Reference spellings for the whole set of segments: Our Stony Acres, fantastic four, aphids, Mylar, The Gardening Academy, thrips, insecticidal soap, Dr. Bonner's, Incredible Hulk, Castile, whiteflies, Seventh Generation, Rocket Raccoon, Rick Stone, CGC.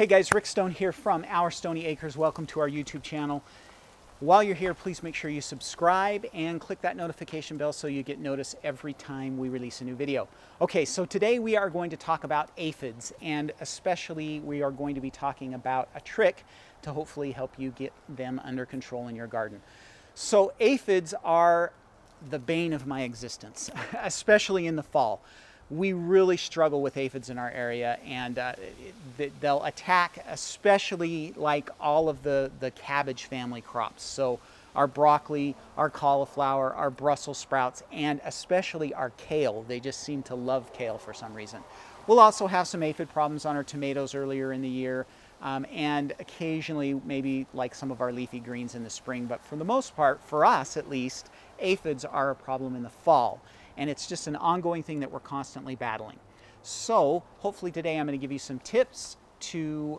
Hey guys, Rick Stone here from Our Stony Acres. Welcome to our YouTube channel. While you're here, please make sure you subscribe and click that notification bell so you get notice every time we release a new video. Okay, so today we are going to talk about aphids, and especially we are going to be talking about a trick to hopefully help you get them under control in your garden. So aphids are the bane of my existence, especially in the fall. We really struggle with aphids in our area, and they'll attack especially like all of the cabbage family crops. So our broccoli, our cauliflower, our Brussels sprouts, and especially our kale. They just seem to love kale for some reason. We'll also have some aphid problems on our tomatoes earlier in the year, and occasionally maybe like some of our leafy greens in the spring. But for the most part, for us at least, aphids are a problem in the fall. And it's just an ongoing thing that we're constantly battling. So hopefully today I'm going to give you some tips to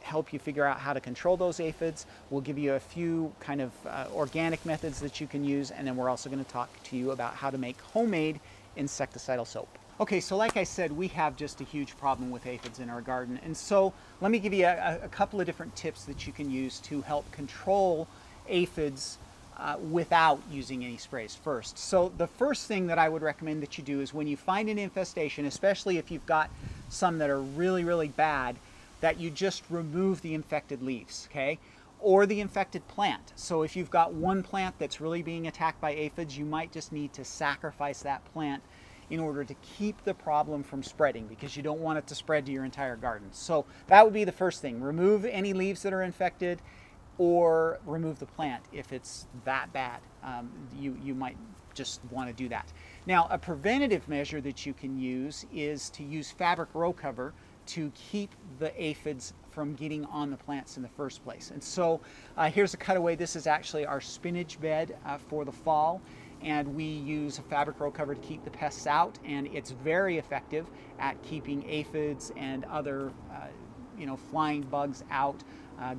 help you figure out how to control those aphids. We'll give you a few kind of organic methods that you can use, and then we're also going to talk to you about how to make homemade insecticidal soap. Okay, so like I said, we have just a huge problem with aphids in our garden. And so let me give you a couple of different tips that you can use to help control aphids without using any sprays first. So the first thing that I would recommend that you do is when you find an infestation, especially if you've got some that are really, really bad, that you just remove the infected leaves, okay? Or the infected plant. So if you've got one plant that's really being attacked by aphids, you might just need to sacrifice that plant in order to keep the problem from spreading, because you don't want it to spread to your entire garden. So that would be the first thing. Remove any leaves that are infected, or remove the plant if it's that bad. You might just want to do that. Now, a preventative measure that you can use is to use fabric row cover to keep the aphids from getting on the plants in the first place. And so here's a cutaway. This is actually our spinach bed for the fall, and we use a fabric row cover to keep the pests out, and it's very effective at keeping aphids and other flying bugs out.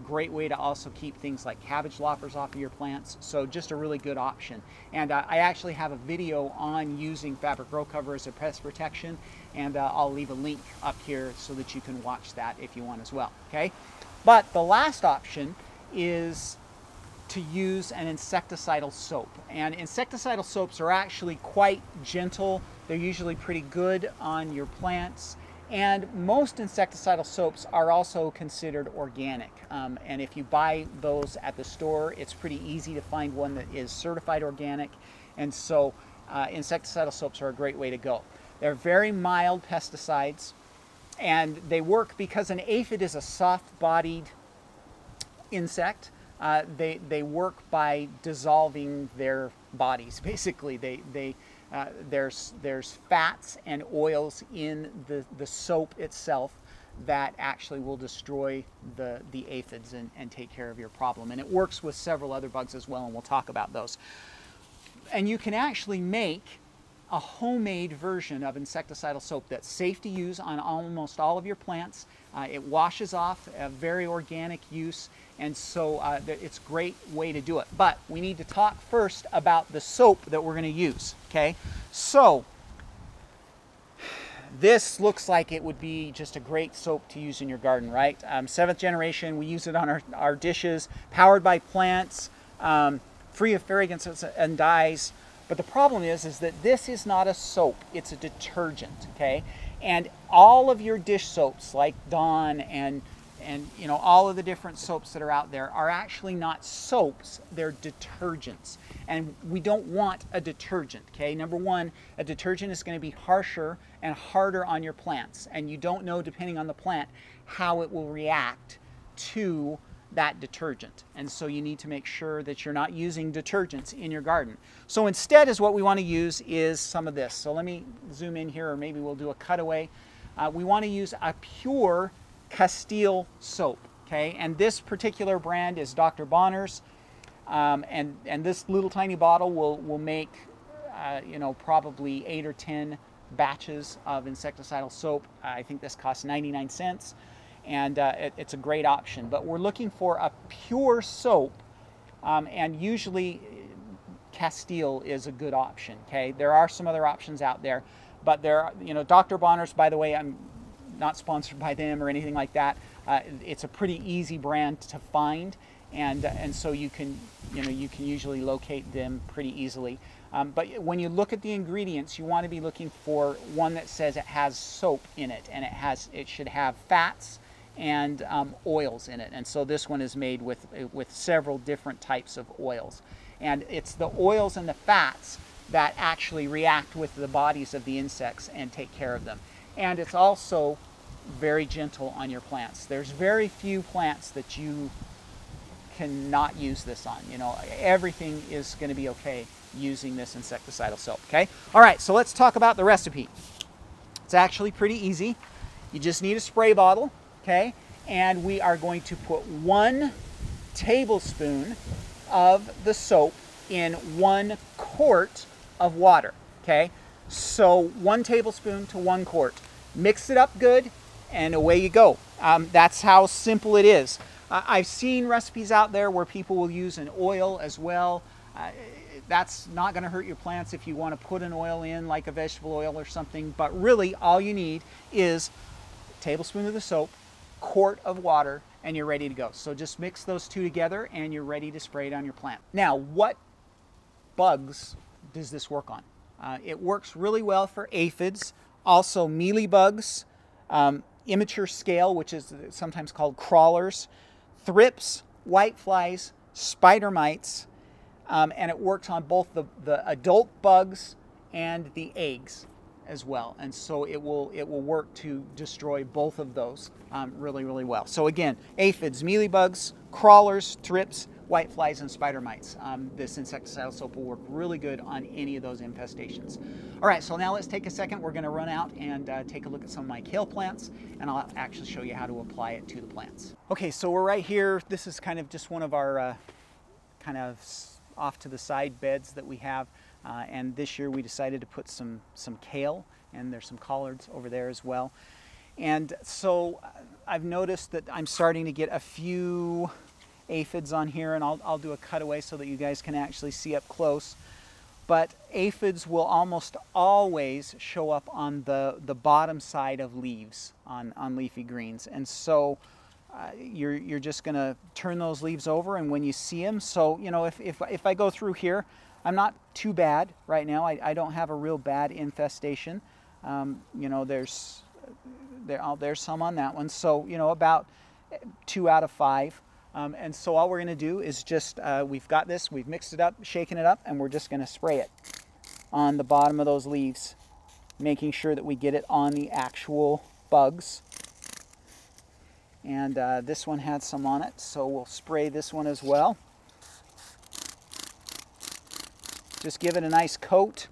Great way to also keep things like cabbage loppers off of your plants. So just a really good option. And I actually have a video on using fabric row cover as a pest protection, and I'll leave a link up here so that you can watch that if you want as well, okay? But the last option is to use an insecticidal soap. And insecticidal soaps are actually quite gentle. They're usually pretty good on your plants. And most insecticidal soaps are also considered organic. And if you buy those at the store, it's pretty easy to find one that is certified organic. And so insecticidal soaps are a great way to go. They're very mild pesticides, and they work because an aphid is a soft-bodied insect. They work by dissolving their bodies. Basically, there's fats and oils in the soap itself that actually will destroy the aphids and take care of your problem. And it works with several other bugs as well, and we'll talk about those. And you can actually make a homemade version of insecticidal soap that's safe to use on almost all of your plants. It washes off, a very organic use, and so it's a great way to do it. But we need to talk first about the soap that we're going to use, okay? So this looks like it would be just a great soap to use in your garden, right? Seventh Generation, we use it on our dishes, powered by plants, free of fragrances and dyes. But the problem is that this is not a soap, it's a detergent, okay? And all of your dish soaps like Dawn and all of the different soaps that are out there are actually not soaps, they're detergents. And we don't want a detergent, okay? Number one, a detergent is going to be harsher and harder on your plants, and you don't know, depending on the plant, how it will react to that detergent. And so you need to make sure that you're not using detergents in your garden. So instead is what we want to use is some of this. So let me zoom in here, or maybe we'll do a cutaway. We want to use a pure Castile soap, okay? And this particular brand is Dr. Bonner's. And this little tiny bottle will make, probably 8 or 10 batches of insecticidal soap. I think this costs 99 cents. And it's a great option. But we're looking for a pure soap, and usually Castile is a good option, okay? There are some other options out there, but there are, Dr. Bonner's, by the way, I'm not sponsored by them or anything like that. It's a pretty easy brand to find, and so you can usually locate them pretty easily. But when you look at the ingredients, you want to be looking for one that says it has soap in it, and it should have fats and oils in it. And so this one is made with several different types of oils, and it's the oils and the fats that actually react with the bodies of the insects and take care of them. And it's also very gentle on your plants. There's very few plants that you cannot use this on. You know, everything is going to be okay using this insecticidal soap. Okay. All right. So let's talk about the recipe. It's actually pretty easy. You just need a spray bottle. Okay. And we are going to put 1 tablespoon of the soap in 1 quart of water. Okay. So 1 tablespoon to 1 quart. Mix it up good, and away you go. That's how simple it is. I've seen recipes out there where people will use an oil as well. That's not going to hurt your plants if you want to put an oil in, like a vegetable oil or something. But really, all you need is a tablespoon of the soap, quart of water, and you're ready to go. So just mix those two together, and you're ready to spray it on your plant. Now, what bugs does this work on? It works really well for aphids, also mealybugs, immature scale, which is sometimes called crawlers, thrips, whiteflies, spider mites, and it works on both the adult bugs and the eggs as well. And so it will work to destroy both of those really, really well. So again, aphids, mealybugs, crawlers, thrips, whiteflies, and spider mites. This insecticidal soap will work really good on any of those infestations. All right, so now let's take a second. We're going to run out and take a look at some of my kale plants, and I'll actually show you how to apply it to the plants. Okay, so we're right here. This is kind of just one of our kind of off to the side beds that we have, and this year we decided to put some kale, and there's some collards over there as well. And so I've noticed that I'm starting to get a few aphids on here, and I'll do a cutaway so that you guys can actually see up close. But aphids will almost always show up on the bottom side of leaves on leafy greens, and so you're just going to turn those leaves over, and when you see them, so you know, if I go through here, I'm not too bad right now. I don't have a real bad infestation. You know, there's some on that one, so you know, about 2 out of 5. And so all we're going to do is just, we've got this, we've mixed it up, shaken it up, and we're just going to spray it on the bottom of those leaves, making sure that we get it on the actual bugs. And this one had some on it, so we'll spray this one as well. Just give it a nice coat,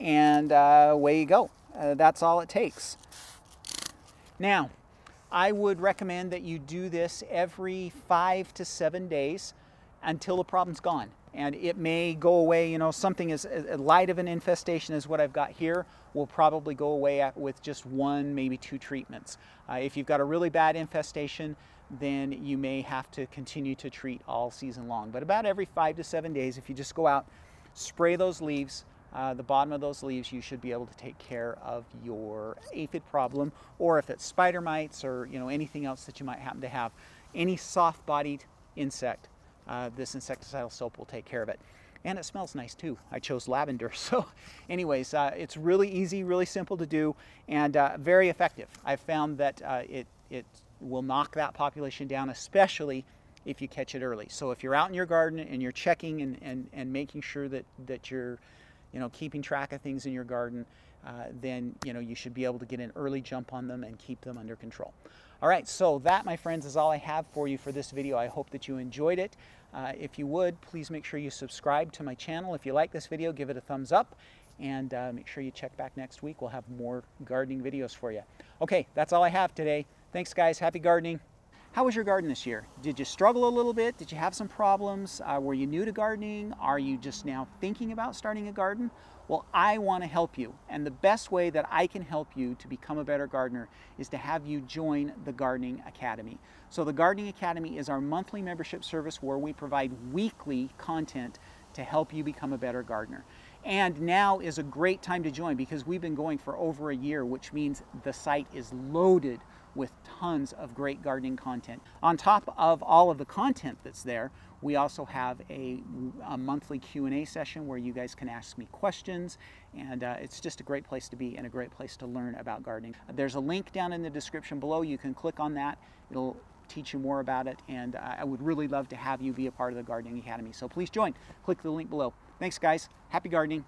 and away you go. That's all it takes. Now, I would recommend that you do this every 5 to 7 days until the problem's gone. And it may go away, you know, something as light of an infestation as what I've got here will probably go away with just 1, maybe 2 treatments. If you've got a really bad infestation, then you may have to continue to treat all season long. But about every 5 to 7 days, if you just go out, spray those leaves, the bottom of those leaves, you should be able to take care of your aphid problem, or if it's spider mites or, you know, anything else that you might happen to have. Any soft-bodied insect, this insecticidal soap will take care of it. And it smells nice too. I chose lavender. So anyways, it's really easy, really simple to do, and very effective. I've found that it will knock that population down, especially if you catch it early. So if you're out in your garden and you're checking and making sure that you're, you know, keeping track of things in your garden, then, you know, you should be able to get an early jump on them and keep them under control. All right, so that, my friends, is all I have for you for this video. I hope that you enjoyed it. If you would, please make sure you subscribe to my channel. If you like this video, give it a thumbs up, and make sure you check back next week. We'll have more gardening videos for you. Okay, that's all I have today. Thanks, guys. Happy gardening. How was your garden this year? Did you struggle a little bit? Did you have some problems? Were you new to gardening? Are you just now thinking about starting a garden? Well, I want to help you. And the best way that I can help you to become a better gardener is to have you join the Gardening Academy. So the Gardening Academy is our monthly membership service where we provide weekly content to help you become a better gardener. And now is a great time to join because we've been going for over a year, which means the site is loaded with tons of great gardening content. On top of all of the content that's there, we also have a monthly Q&A session where you guys can ask me questions, and it's just a great place to be and a great place to learn about gardening. There's a link down in the description below. You can click on that. It'll teach you more about it, and I would really love to have you be a part of the Gardening Academy. So please join. Click the link below. Thanks, guys. Happy gardening.